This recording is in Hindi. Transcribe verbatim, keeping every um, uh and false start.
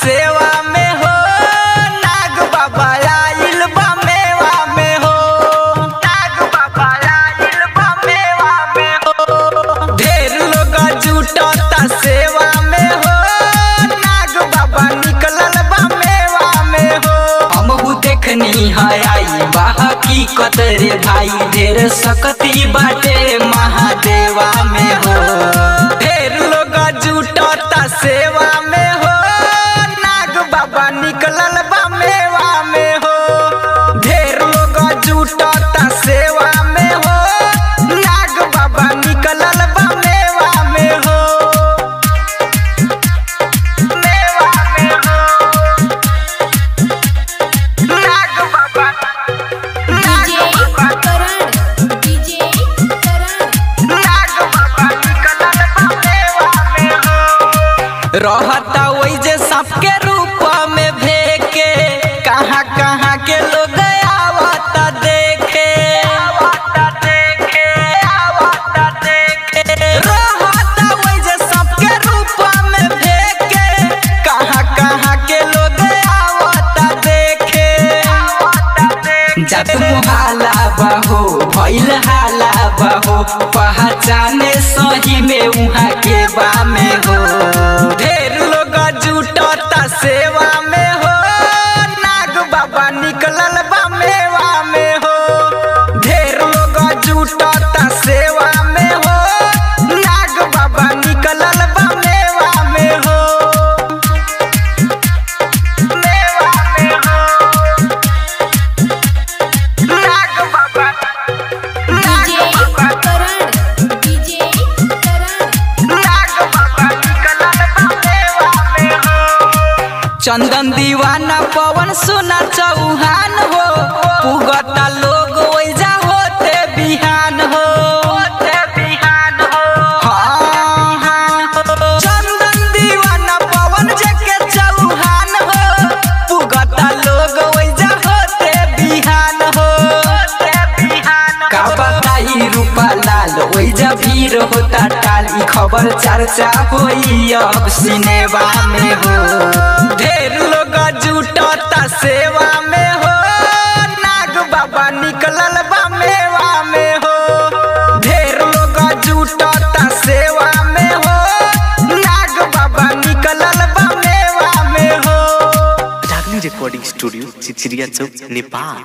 सेवा में हो नागबाबा आइल बा मेवा में हो, नागबाबा आइल बा मेवा में हो। ढेर लोग जुटता सेवा में हो नागबाबा निकलल बा मेवा में हो। हमहु देखनी है आई बा हकीकत रे भाई, ढेर सकती बाटे महादेवा में हो। ढेर लोग जुटता सेवा में हो नागबाबा निकलल बा मेवा में हो। ढेर लोग जुटता सेवा में हो नागबाबा निकलल बा मेवा में हो, मेवा में हो। नागबाबा रहता वही जे सांप के रूप में भेके, कहाँ कहाँ के लोग आवता देखे, आवता देखे, आवता देखे। रहता वही जे सांप के रूप में भेके, कहाँ कहाँ के लोग आवता देखे, आवता देखे। जब मुहाला बहो भइल हाला बहो, पहचाने सही में उहाँ के बा में हो। सेवा में हो नागबाबा निकलल बा मेवा में हो। ढेर लोग जुटता सेवा में हो नागबाबा निकलल बा मेवा में हो, मेवा में हो। नागबाबा चंदन दीवाना पवन सुना चौहान हो, पुगता लोग वैजा होते बिहान हो, होते बिहान हो। हाँ हाँ चंदन दीवाना पवन जके चौहान हो, पुगता लोग वैजा होते बिहान हो, होते बिहान। का बताई रूपा लाल वैजा भीड़ होता टाल, ई खबर चर्चा होई अब सिनेमा में हो। ढेर लोग जुटता सेवा में हो नागबाबा निकलल बा मेवा में हो। ढेर लोग जुटता सेवा में हो नागबाबा निकलल बा मेवा में हो। Ragini recording studio Chichiriya Chowk Nepal.